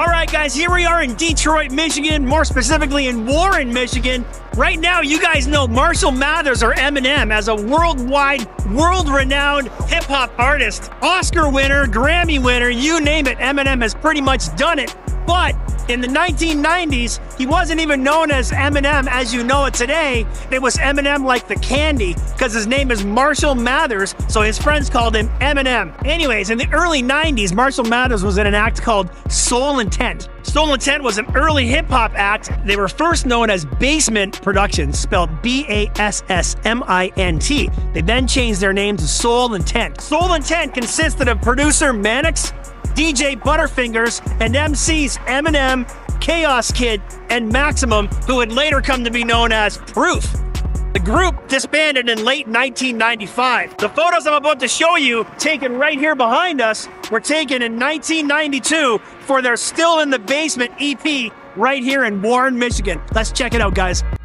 All right, guys, here we are in Detroit, Michigan, more specifically in Warren, Michigan. Right now, you guys know Marshall Mathers, or Eminem, as a worldwide, world-renowned hip-hop artist, Oscar winner, Grammy winner, you name it, Eminem has pretty much done it. But in the 1990s, he wasn't even known as Eminem as you know it today. It was Eminem like the candy, because his name is Marshall Mathers, so his friends called him Eminem. Anyways, in the early 90s, Marshall Mathers was in an act called Soul Intent. Soul Intent was an early hip-hop act. They were first known as Bassmint Productions, spelled B-A-S-S-M-I-N-T. They then changed their name to Soul Intent. Soul Intent consisted of producer Manix, DJ Butterfingers, and MCs Eminem, Chaos Kid, and Maximum, who would later come to be known as Proof. The group disbanded in late 1995. The photos I'm about to show you, taken right here behind us, were taken in 1992 for their Still in the Bassmint EP right here in Warren, Michigan. Let's check it out, guys.